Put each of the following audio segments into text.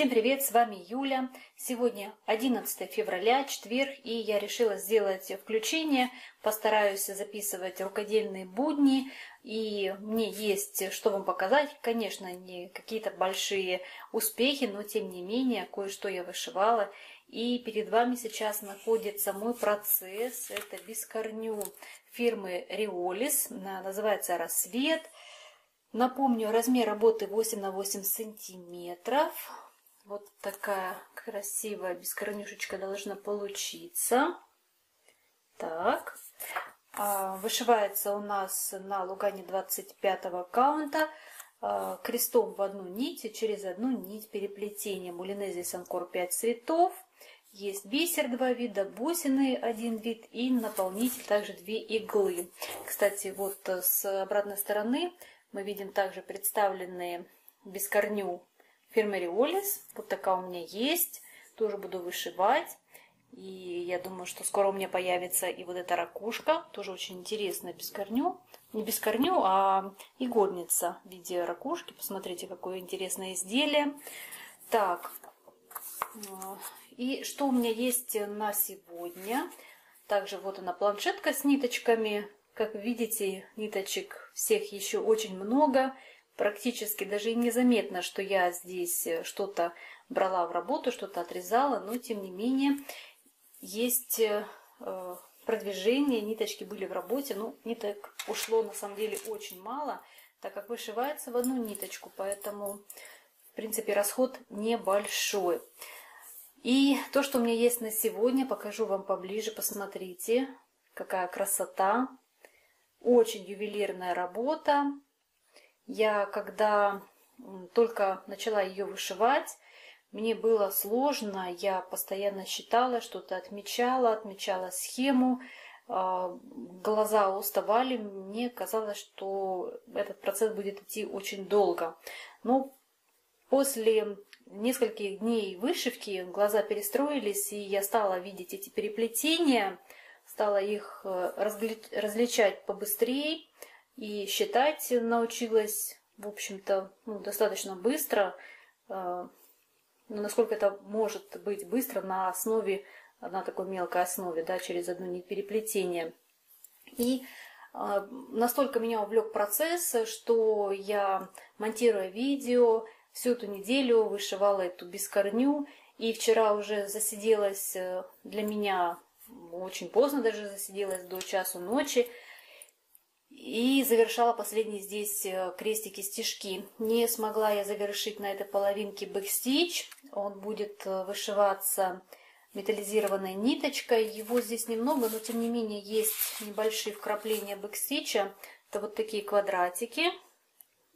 Всем привет, с вами Юля. Сегодня 11 февраля, четверг, и я решила сделать включение. Постараюсь записывать рукодельные будни, и мне есть что вам показать. Конечно, не какие-то большие успехи, но тем не менее, кое-что я вышивала. И перед вами сейчас находится мой процесс. Это бискорню фирмы Риолис, называется «Рассвет». Напомню, размер работы 8 на 8 сантиметров. Вот такая красивая бескорнюшечка должна получиться. Так. Вышивается у нас на лугане 25 каунта крестом в одну нить и через одну нить переплетения. Мулине здесь Анкор 5 цветов. Есть бисер 2 вида, бусины 1 вид и наполнитель также 2 иглы. Кстати, вот с обратной стороны мы видим также представленные бескорню фирмы Риолис. Вот такая у меня есть. Тоже буду вышивать. И я думаю, что скоро у меня появится и вот эта ракушка. Тоже очень интересная бескорню. Не бескорню, а игольница в виде ракушки. Посмотрите, какое интересное изделие. Так. И что у меня есть на сегодня. Также вот она планшетка с ниточками. Как видите, ниточек всех еще очень много. Практически даже и незаметно, что я здесь что-то брала в работу, что-то отрезала. Но, тем не менее, есть продвижение. Ниточки были в работе. Но ниток ушло, на самом деле, очень мало, так как вышивается в одну ниточку. Поэтому, в принципе, расход небольшой. И то, что у меня есть на сегодня, покажу вам поближе. Посмотрите, какая красота. Очень ювелирная работа. Я, когда только начала ее вышивать, мне было сложно. Я постоянно считала, что-то отмечала схему. Глаза уставали. Мне казалось, что этот процесс будет идти очень долго. Но после нескольких дней вышивки глаза перестроились, и я стала видеть эти переплетения. Стала их различать побыстрее и считать научилась, в общем-то, достаточно быстро. Насколько это может быть быстро на такой мелкой основе, да, через одну нить переплетения. И настолько меня увлек процесс, что я, монтируя видео, всю эту неделю вышивала эту бескорню. И вчера уже засиделась для меня... Очень поздно даже засиделась, до часу ночи. И завершала последние здесь крестики-стежки. Не смогла я завершить на этой половинке бэкстич. Он будет вышиваться металлизированной ниточкой. Его здесь немного, но тем не менее есть небольшие вкрапления бэкстича. Это вот такие квадратики.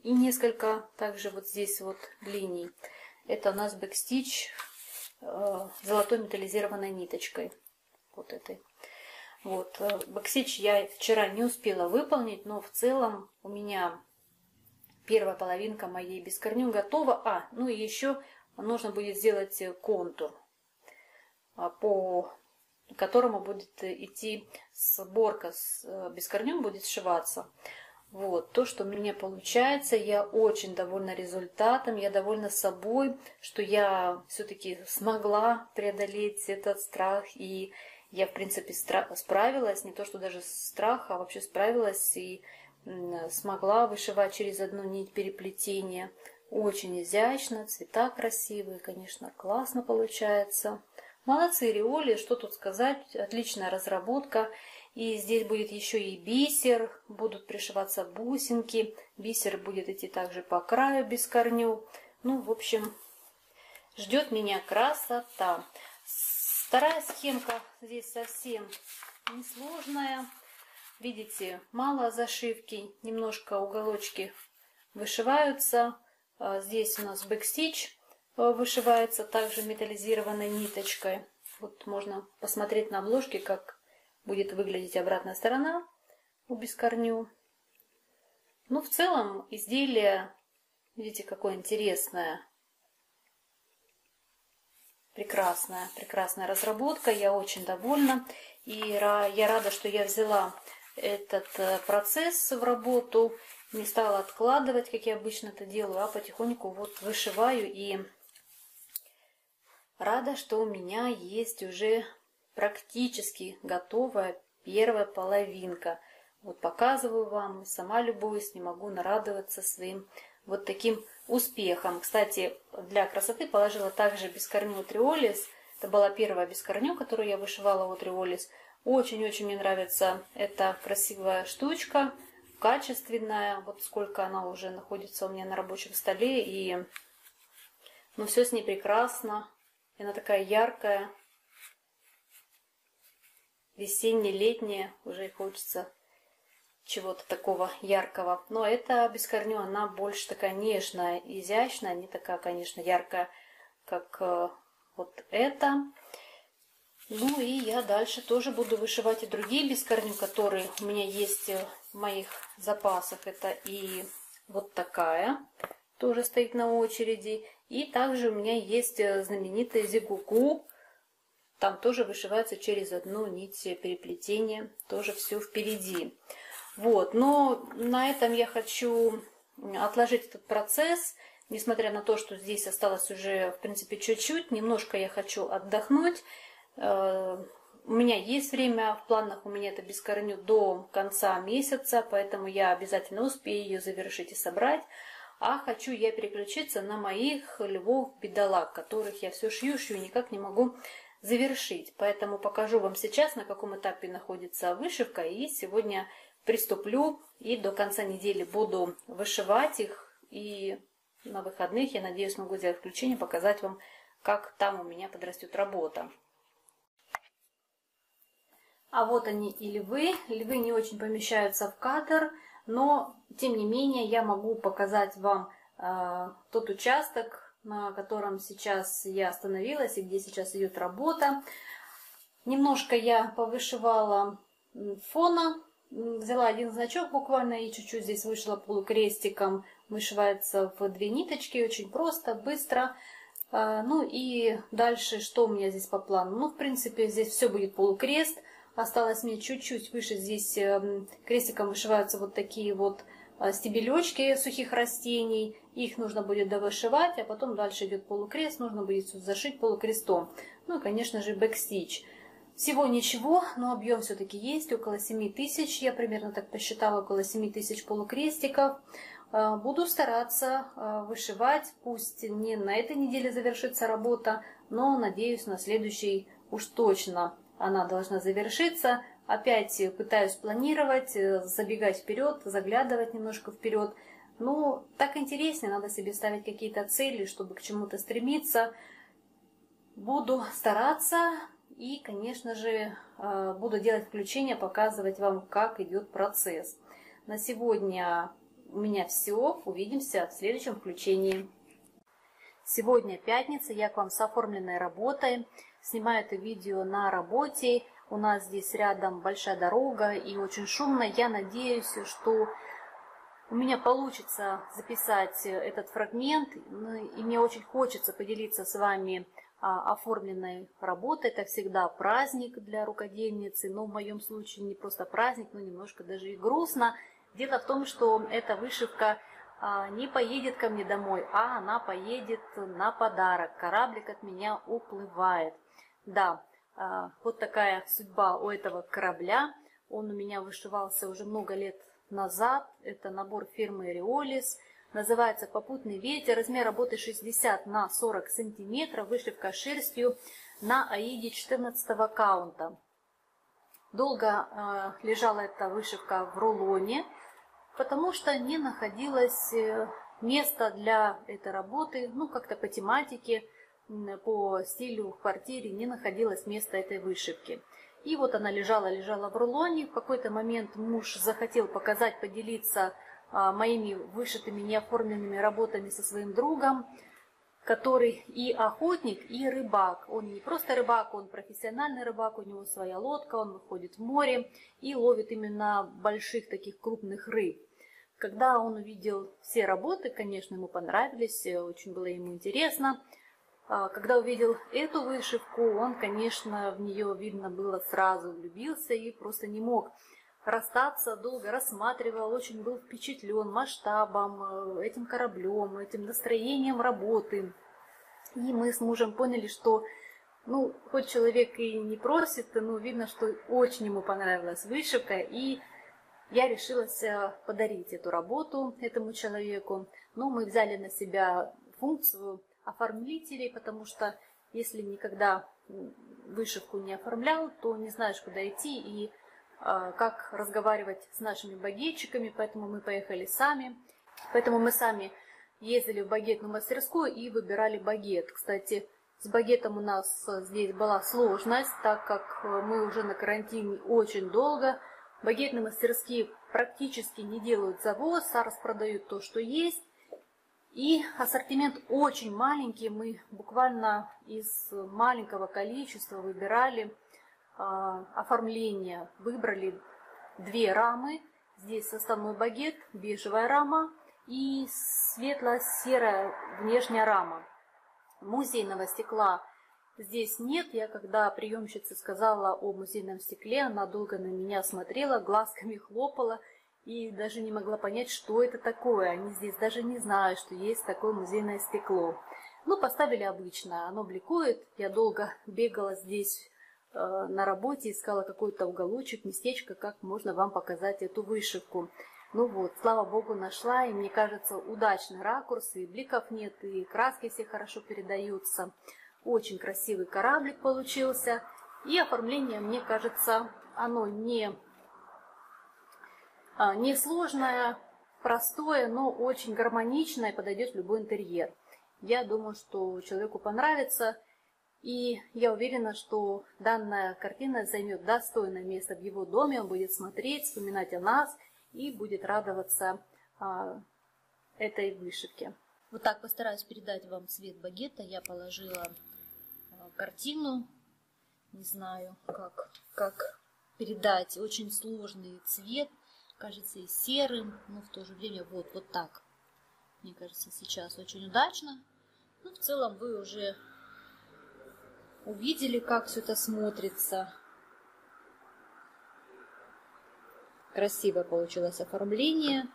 И несколько также вот здесь вот линий. Это у нас бэкстич золотой металлизированной ниточкой. Вот этой. Вот. Бэкстич я вчера не успела выполнить, но в целом у меня первая половинка моей бескорню готова. Ну и еще нужно будет сделать контур, по которому будет идти сборка с бескорню, будет сшиваться. Вот то, что у меня получается. Я очень довольна результатом, я довольна собой, что я все-таки смогла преодолеть этот страх и... Я, в принципе, справилась, не то что даже страх, а вообще справилась и смогла вышивать через одну нить переплетения. Очень изящно, цвета красивые, конечно, классно получается. Молодцы, Риоли, что тут сказать, отличная разработка. И здесь будет еще и бисер, будут пришиваться бусинки, бисер будет идти также по краю бескорню. Ну, в общем, ждет меня красота. Вторая схемка здесь совсем несложная. Видите, мало зашивки, немножко уголочки вышиваются. Здесь у нас бэкстич вышивается также металлизированной ниточкой. Вот можно посмотреть на обложке, как будет выглядеть обратная сторона у бескорню. Ну, в целом изделие, видите, какое интересное. Прекрасная, прекрасная разработка, я очень довольна. И я рада, что я взяла этот процесс в работу, не стала откладывать, как я обычно это делаю, а потихоньку вот вышиваю и Рада, что у меня есть уже практически готовая первая половинка. Вот показываю вам, сама любуюсь, не могу нарадоваться своим вот таким успехом. Кстати, для красоты положила также бескорню Триолис. Это была первая бескорню, которую я вышивала у Триолис. Очень-очень мне нравится эта красивая штучка, качественная. Вот сколько она уже находится у меня на рабочем столе. И ну, все с ней прекрасно. Она такая яркая, весенне-летняя, уже и хочется чего-то такого яркого. Но эта бескорню, она больше такая нежная, изящная, не такая, конечно, яркая, как вот эта. Ну и я дальше тоже буду вышивать и другие бескорню, которые у меня есть в моих запасах. Это и вот такая, тоже стоит на очереди. И также у меня есть знаменитая зигуку. Там тоже вышивается через одну нить переплетения. Тоже все впереди. Вот. Но на этом я хочу отложить этот процесс. Несмотря на то, что здесь осталось уже, в принципе, чуть-чуть. Немножко я хочу отдохнуть. У меня есть время. В планах у меня это бескорню до конца месяца. Поэтому я обязательно успею ее завершить и собрать. А хочу я переключиться на моих львов-бедолаг, которых я все шью, никак не могу завершить. Поэтому покажу вам сейчас, на каком этапе находится вышивка. И сегодня приступлю и до конца недели буду вышивать их. И на выходных, я надеюсь, могу сделать включение, показать вам, как там у меня подрастет работа. А вот они и львы. Львы не очень помещаются в кадр. Но, тем не менее, я могу показать вам тот участок, на котором сейчас я остановилась и где сейчас идет работа. Немножко я повышивала фона, взяла один значок буквально и чуть-чуть здесь вышла полукрестиком. Вышивается в две ниточки, очень просто, быстро. Ну и дальше, что у меня здесь по плану? Ну, в принципе, здесь все будет полукрест. Осталось мне чуть-чуть выше, здесь крестиком вышиваются вот такие вот стебелечки сухих растений. Их нужно будет довышивать, а потом дальше идет полукрест, нужно будет зашить полукрестом. Ну и, конечно же, бэкстич. Всего ничего, но объем все-таки есть, около 7000, я примерно так посчитала, около 7000 полукрестиков. Буду стараться вышивать, пусть не на этой неделе завершится работа, но, надеюсь, на следующей уж точно она должна завершиться. Опять пытаюсь планировать, забегать вперед, заглядывать немножко вперед. Но так интереснее, надо себе ставить какие-то цели, чтобы к чему-то стремиться. Буду стараться и, конечно же, буду делать включение, показывать вам, как идет процесс. На сегодня у меня все. Увидимся в следующем включении. Сегодня пятница, я к вам с оформленной работой. Снимаю это видео на работе, у нас здесь рядом большая дорога и очень шумно. Я надеюсь, что у меня получится записать этот фрагмент, и мне очень хочется поделиться с вами оформленной работой. Это всегда праздник для рукодельницы, но в моем случае не просто праздник, но немножко даже и грустно. Дело в том, что эта вышивка не поедет ко мне домой, а она поедет на подарок. Кораблик от меня уплывает. Да, вот такая судьба у этого корабля. Он у меня вышивался уже много лет назад. Это набор фирмы Риолис. Называется «Попутный ветер». Размер работы 60 на 40 сантиметров. Вышивка шерстью на аиде 14 каунта. Долго лежала эта вышивка в рулоне, потому что не находилось места для этой работы, ну как-то по тематике, по стилю в квартире не находилось места этой вышивки. И вот она лежала в рулоне, в какой-то момент муж захотел показать, поделиться моими вышитыми, неоформленными работами со своим другом, который и охотник, и рыбак. Он не просто рыбак, он профессиональный рыбак, у него своя лодка, он выходит в море и ловит именно больших таких крупных рыб. Когда он увидел все работы, конечно, ему понравились, очень было ему интересно. Когда увидел эту вышивку, он, конечно, в нее видно было сразу влюбился и просто не мог расстаться, долго рассматривал, очень был впечатлен масштабом, этим кораблем, этим настроением работы. И мы с мужем поняли, что, ну, хоть человек и не просит, но видно, что очень ему понравилась вышивка, и я решилась подарить эту работу этому человеку. Но мы взяли на себя функцию оформителей, потому что если никогда вышивку не оформлял, то не знаешь, куда идти и как разговаривать с нашими багетчиками, поэтому мы поехали сами. Поэтому мы сами ездили в багетную мастерскую и выбирали багет. Кстати, с багетом у нас здесь была сложность, так как мы уже на карантине очень долго. Багетные мастерские практически не делают завоз, а распродают то, что есть. И ассортимент очень маленький, мы буквально из маленького количества выбирали оформление. Выбрали две рамы, здесь основной багет, бежевая рама и светло-серая внешняя рама. Музейного стекла здесь нет. Я когда приемщице сказала о музейном стекле, она долго на меня смотрела, глазками хлопала и даже не могла понять, что это такое. Они здесь даже не знают, что есть такое музейное стекло. Ну, поставили обычное, оно бликует. Я долго бегала здесь на работе, искала какой-то уголочек, местечко, как можно вам показать эту вышивку. Ну вот, слава богу, нашла, и мне кажется, удачный ракурс, и бликов нет, и краски все хорошо передаются. Очень красивый кораблик получился, и оформление, мне кажется, оно не сложное, простое, но очень гармоничное, подойдет в любой интерьер. Я думаю, что человеку понравится, и я уверена, что данная картина займет достойное место в его доме, он будет смотреть, вспоминать о нас и будет радоваться этой вышивке. Вот так постараюсь передать вам цвет багета. Я положила картину, не знаю, как передать, очень сложный цвет, кажется и серым, но в то же время вот так. Мне кажется, сейчас очень удачно. Ну, в целом вы уже увидели, как все это смотрится. Красивое получилось оформление,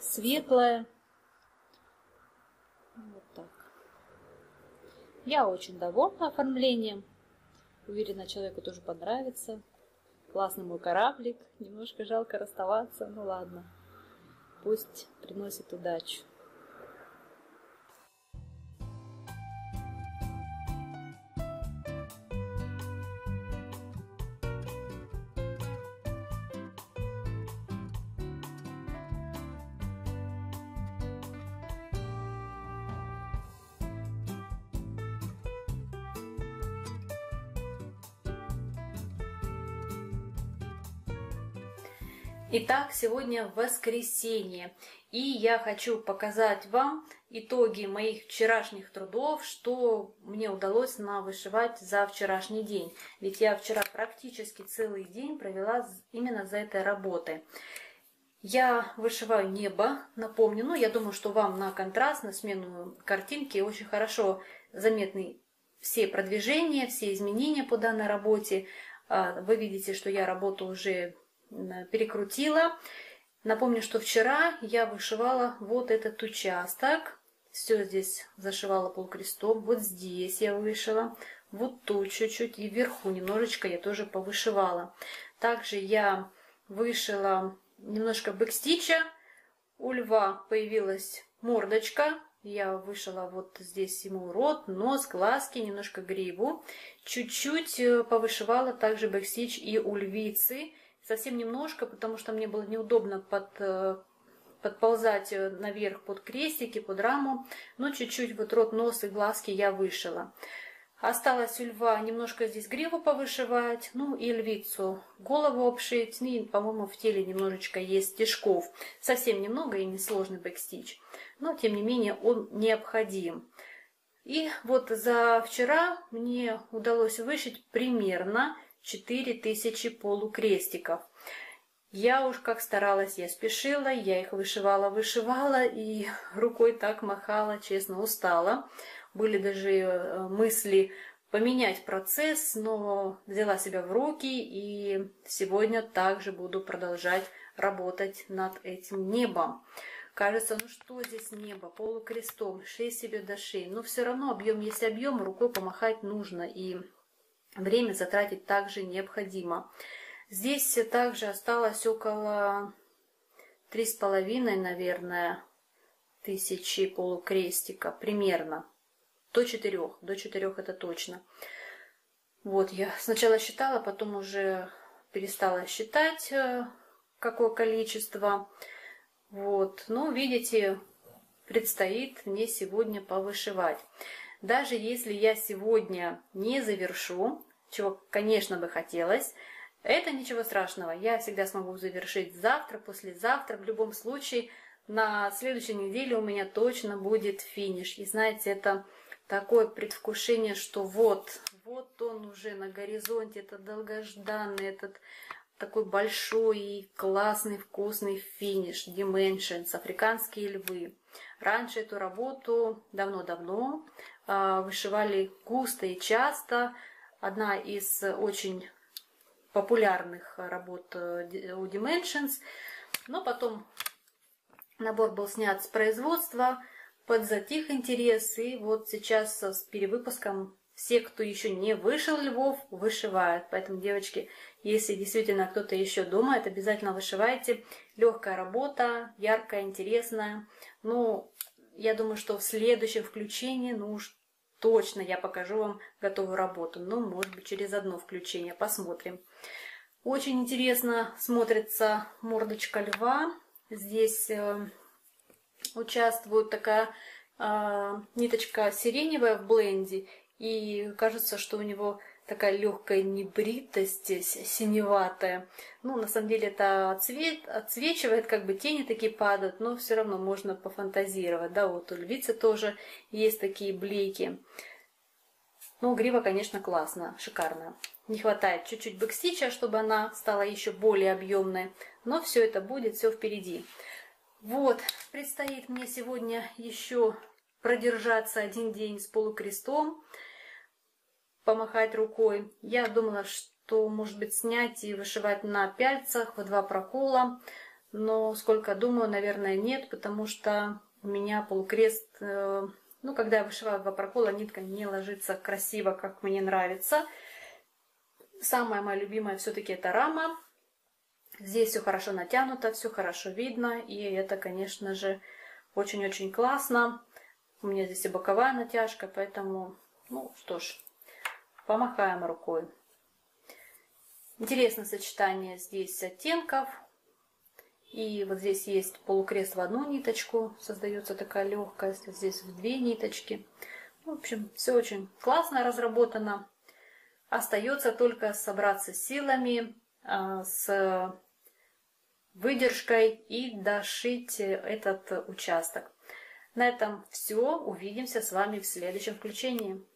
светлое. Вот так. Я очень довольна оформлением. Уверена, человеку тоже понравится. Классный мой кораблик. Немножко жалко расставаться. Ну ладно, пусть приносит удачу. Итак, сегодня воскресенье, и я хочу показать вам итоги моих вчерашних трудов, что мне удалось навышивать за вчерашний день. Ведь я вчера практически целый день провела именно за этой работой. Я вышиваю небо, напомню, ну я думаю, что вам на контраст, на смену картинки очень хорошо заметны все продвижения, все изменения по данной работе. Вы видите, что я работу уже перекрутила. Напомню, что вчера я вышивала вот этот участок. Все здесь зашивала полукрестом. Вот здесь я вышила. Вот тут чуть-чуть и вверху немножечко я тоже повышивала. Также я вышила немножко бэкстича. У льва появилась мордочка. Я вышила вот здесь ему рот, нос, глазки, немножко гриву. Чуть-чуть повышивала также бэкстич и у львицы. Совсем немножко, потому что мне было неудобно подползать наверх под крестики, под раму. Но чуть-чуть вот рот, нос и глазки я вышила. Осталось у льва немножко здесь гриву повышивать, ну и львицу голову обшить. И, по-моему, в теле немножечко есть стежков. Совсем немного и несложный бэкстич. Но, тем не менее, он необходим. И вот за вчера мне удалось вышить примерно 4000 полукрестиков. Я уж как старалась, я спешила, я их вышивала и рукой так махала, честно, устала. Были даже мысли поменять процесс, но взяла себя в руки и сегодня также буду продолжать работать над этим небом. Кажется, ну что здесь небо, полукрестом, шея себе до шеи. Но все равно объем есть объем, рукой помахать нужно и время затратить также необходимо. Здесь также осталось около 3,5, наверное, тысячи полукрестика примерно. До 4 это точно. Вот, я сначала считала, потом уже перестала считать, какое количество. Вот, ну, видите, предстоит мне сегодня повышивать. Даже если я сегодня не завершу, чего, конечно, бы хотелось, это ничего страшного. Я всегда смогу завершить завтра, послезавтра. В любом случае, на следующей неделе у меня точно будет финиш. И знаете, это такое предвкушение, что вот он уже на горизонте, это долгожданный, этот такой большой и классный, вкусный финиш Dimensions, африканские львы. Раньше эту работу давно-давно вышивали густо и часто. Одна из очень популярных работ у Dimensions. Но потом набор был снят с производства, подзатих интерес. И вот сейчас с перевыпуском все, кто еще не вышил львов, вышивают. Поэтому, девочки, если действительно кто-то еще думает, обязательно вышивайте. Легкая работа, яркая, интересная. Ну, я думаю, что в следующем включении, ну уж точно я покажу вам готовую работу. Ну, может быть, через одно включение. Посмотрим. Очень интересно смотрится мордочка льва. Здесь участвует такая ниточка сиреневая в бленде. И кажется, что у него такая легкая небритость синеватая. Ну, на самом деле это отсвечивает, как бы тени такие падают, но все равно можно пофантазировать. Да, вот у львицы тоже есть такие блики. Ну, грива, конечно, классно, шикарно. Не хватает чуть-чуть бэкстича, чтобы она стала еще более объемной. Но все это будет, все впереди. Вот, предстоит мне сегодня еще продержаться один день с полукрестом, помахать рукой. Я думала, что, может быть, снять и вышивать на пяльцах в 2 прокола, но сколько думаю, наверное, нет, потому что у меня полукрест, ну, когда я вышиваю 2 прокола, нитка не ложится красиво, как мне нравится. Самая моя любимая все-таки это рама. Здесь все хорошо натянуто, все хорошо видно, и это, конечно же, очень-очень классно. У меня здесь и боковая натяжка, поэтому, ну что ж, помахаем рукой. Интересное сочетание здесь оттенков. И вот здесь есть полукрест в одну ниточку, создается такая легкость, здесь в 2 ниточки. В общем, все очень классно разработано. Остается только собраться силами, с выдержкой и дошить этот участок. На этом все. Увидимся с вами в следующем включении.